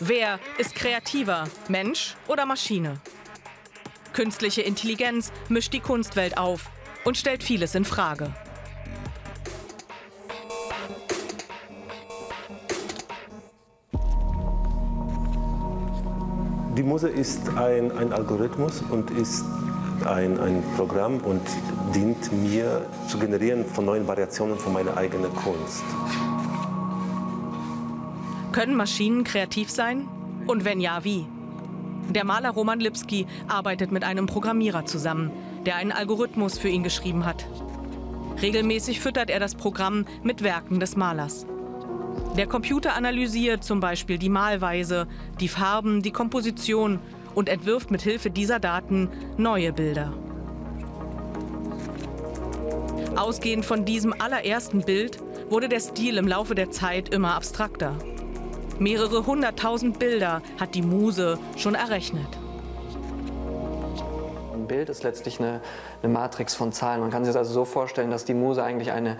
Wer ist kreativer, Mensch oder Maschine? Künstliche Intelligenz mischt die Kunstwelt auf und stellt vieles in Frage. Die Muse ist ein Algorithmus und ist ein Programm und dient mir zu generieren von neuen Variationen von meiner eigenen Kunst. Können Maschinen kreativ sein? Und wenn ja, wie? Der Maler Roman Lipski arbeitet mit einem Programmierer zusammen, der einen Algorithmus für ihn geschrieben hat. Regelmäßig füttert er das Programm mit Werken des Malers. Der Computer analysiert zum Beispiel die Malweise, die Farben, die Komposition und entwirft mit Hilfe dieser Daten neue Bilder. Ausgehend von diesem allerersten Bild wurde der Stil im Laufe der Zeit immer abstrakter. Mehrere 100.000 Bilder hat die Muse schon errechnet. Ein Bild ist letztlich eine Matrix von Zahlen. Man kann sich das also so vorstellen, dass die Muse eigentlich eine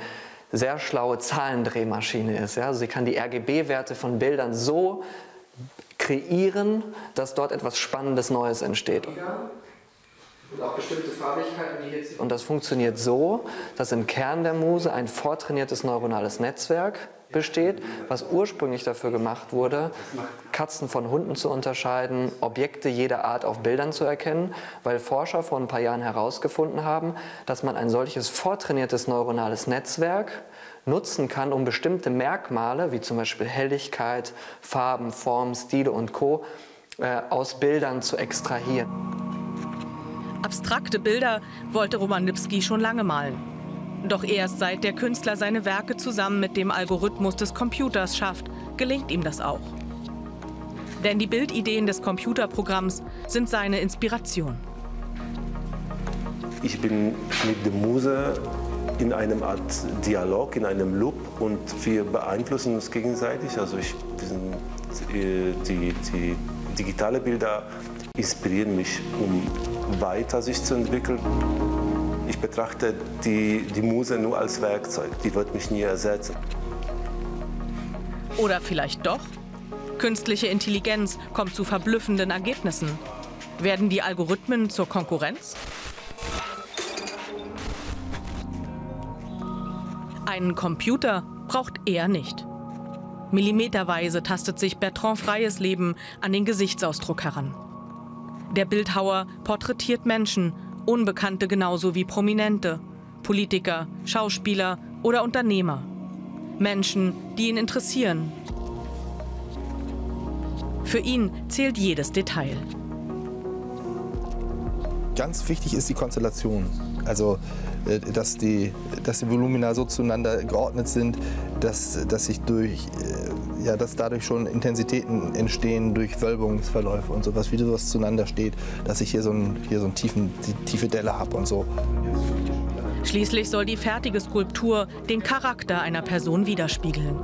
sehr schlaue Zahlendrehmaschine ist. Ja? Also sie kann die RGB-Werte von Bildern so kreieren, dass dort etwas Spannendes Neues entsteht. Und auch bestimmte Farbigkeiten, die jetzt. Und das funktioniert so, dass im Kern der Muse ein vortrainiertes neuronales Netzwerk besteht, was ursprünglich dafür gemacht wurde, Katzen von Hunden zu unterscheiden, Objekte jeder Art auf Bildern zu erkennen, weil Forscher vor ein paar Jahren herausgefunden haben, dass man ein solches vortrainiertes neuronales Netzwerk nutzen kann, um bestimmte Merkmale, wie zum Beispiel Helligkeit, Farben, Formen, Stile und Co. aus Bildern zu extrahieren. Abstrakte Bilder wollte Roman Lipski schon lange malen. Doch erst seit der Künstler seine Werke zusammen mit dem Algorithmus des Computers schafft, gelingt ihm das auch. Denn die Bildideen des Computerprogramms sind seine Inspiration. Ich bin mit der Muse in einem Art Dialog, in einem Loop und wir beeinflussen uns gegenseitig. Also die digitalen Bilder inspirieren mich, um weiter sich zu entwickeln. Ich betrachte die Muse nur als Werkzeug. Die wird mich nie ersetzen. Oder vielleicht doch? Künstliche Intelligenz kommt zu verblüffenden Ergebnissen. Werden die Algorithmen zur Konkurrenz? Einen Computer braucht er nicht. Millimeterweise tastet sich Bertrand Freiesleben an den Gesichtsausdruck heran. Der Bildhauer porträtiert Menschen, Unbekannte genauso wie Prominente, Politiker, Schauspieler oder Unternehmer. Menschen, die ihn interessieren. Für ihn zählt jedes Detail. Ganz wichtig ist die Konstellation. Also, dass die Volumina so zueinander geordnet sind, dass dadurch schon Intensitäten entstehen durch Wölbungsverläufe und sowas, wie sowas zueinander steht, dass ich hier so eine tiefe Delle habe und so. Schließlich soll die fertige Skulptur den Charakter einer Person widerspiegeln.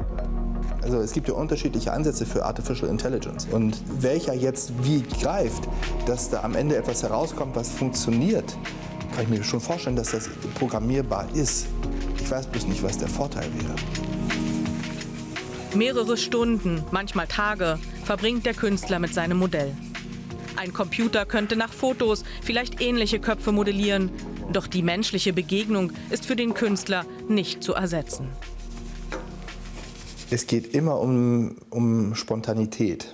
Also es gibt ja unterschiedliche Ansätze für Artificial Intelligence. Und welcher jetzt wie greift, dass da am Ende etwas herauskommt, was funktioniert, kann ich mir schon vorstellen, dass das programmierbar ist. Ich weiß bloß nicht, was der Vorteil wäre. Mehrere Stunden, manchmal Tage, verbringt der Künstler mit seinem Modell. Ein Computer könnte nach Fotos vielleicht ähnliche Köpfe modellieren, doch die menschliche Begegnung ist für den Künstler nicht zu ersetzen. Es geht immer um Spontanität,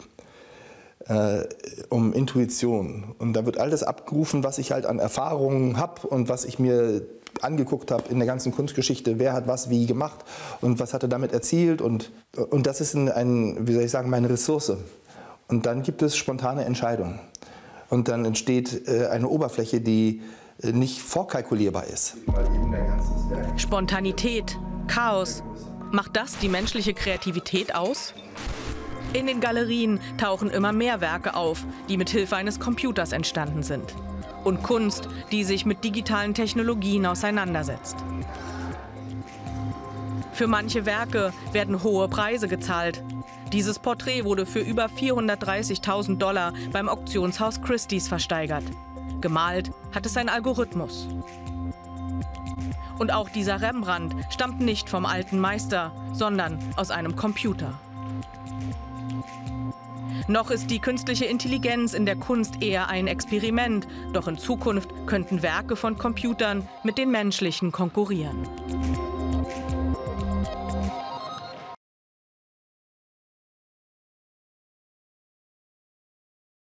um Intuition. Und da wird alles abgerufen, was ich halt an Erfahrungen habe und was ich mir angeguckt habe in der ganzen Kunstgeschichte, wer hat was wie gemacht und was hat er damit erzielt. Und das ist meine Ressource. Und dann gibt es spontane Entscheidungen. Und dann entsteht eine Oberfläche, die nicht vorkalkulierbar ist. Spontanität, Chaos. Macht das die menschliche Kreativität aus? In den Galerien tauchen immer mehr Werke auf, die mit Hilfe eines Computers entstanden sind. Und Kunst, die sich mit digitalen Technologien auseinandersetzt. Für manche Werke werden hohe Preise gezahlt. Dieses Porträt wurde für über 430.000 $ beim Auktionshaus Christie's versteigert. Gemalt hat es ein Algorithmus. Und auch dieser Rembrandt stammt nicht vom alten Meister, sondern aus einem Computer. Noch ist die künstliche Intelligenz in der Kunst eher ein Experiment. Doch in Zukunft könnten Werke von Computern mit den menschlichen konkurrieren.